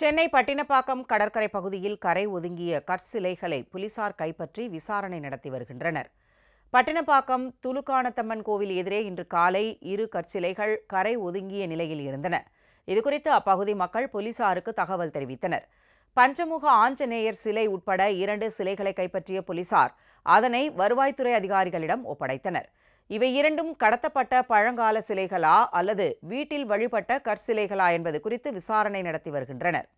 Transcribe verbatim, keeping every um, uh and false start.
சென்னை பட்டினப்பாக்கம் கடற்கரை பகுதியில் கரை ஒதுங்கிய கற்சிலைகளை போலீசார் கைப்பற்றி விசாரணை நடத்தி வருகின்றனர். பட்டினப்பாக்கம் துலுக்கானத்தம்மன் கோவில் எதிரே இன்று காலை இரு கற்சிலைகள் கரை ஒதுங்கிய நிலையில் இருந்தன. இதுகுறித்து அப்பகுதி மக்கள் போலீசாருக்கு தகவல் தெரிவித்தனர். பஞ்சமுக ஆஞ்சநேயர் சிலை உட்பட இரண்டு சிலைகளை கைப்பற்றிய போலீசார் அதனை வருவாய்த்துறை அதிகாரிகளிடம் ஒப்படைத்தனர். இவை இரண்டும் கடத்தப்பட்ட பழங்கால சிலைகளா அல்லது வீட்டில் வழிபட்ட கற்சிலைகளா என்பது குறித்து விசாரணை நடத்தி வருகின்றனர்.